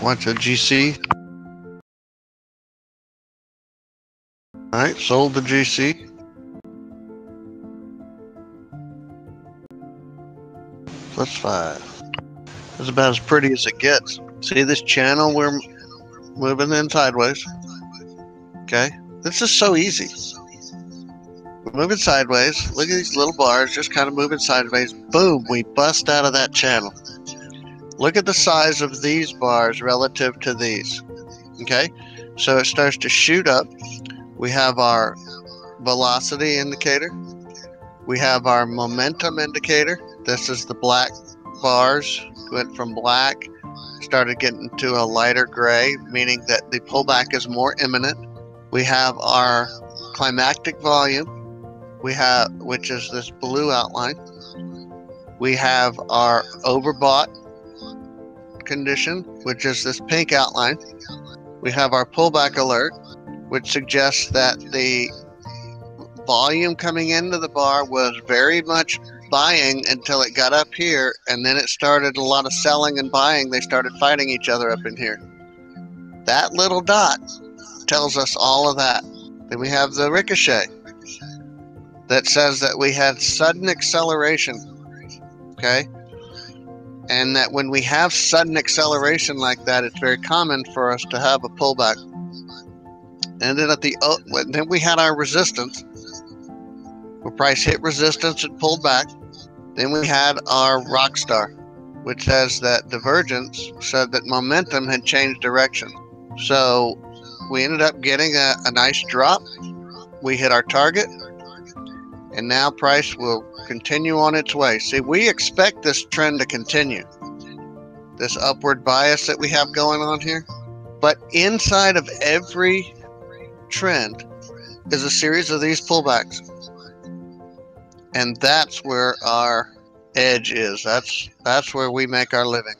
Watch a GC. Alright, sold the GC. +5. It's about as pretty as it gets. See this channel we're moving in sideways. Okay, this is so easy. We're moving sideways. Look at these little bars, just kind of moving sideways. Boom, we bust out of that channel. Look at the size of these bars relative to these. Okay, so it starts to shoot up. We have our velocity indicator. We have our momentum indicator. This is the black bars. Went from black, started getting to a lighter gray, meaning that the pullback is more imminent. We have our climactic volume, which is this blue outline. We have our overbought condition, which is this pink outline. We have our pullback alert, which suggests that the volume coming into the bar was very much buying until it got up here, and then it started a lot of selling and buying. They started fighting each other up in here. That little dot tells us all of that. Then we have the ricochet that says that we had sudden acceleration. Okay. And that when we have sudden acceleration like that, it's very common for us to have a pullback. And then then we had our resistance. The price hit resistance and pulled back. Then we had our rock star, which says that divergence said that momentum had changed direction. So we ended up getting a nice drop. We hit our target. And now price will continue on its way. See, we expect this trend to continue, this upward bias that we have going on here. But inside of every trend is a series of these pullbacks. And that's where our edge is. That's where we make our living.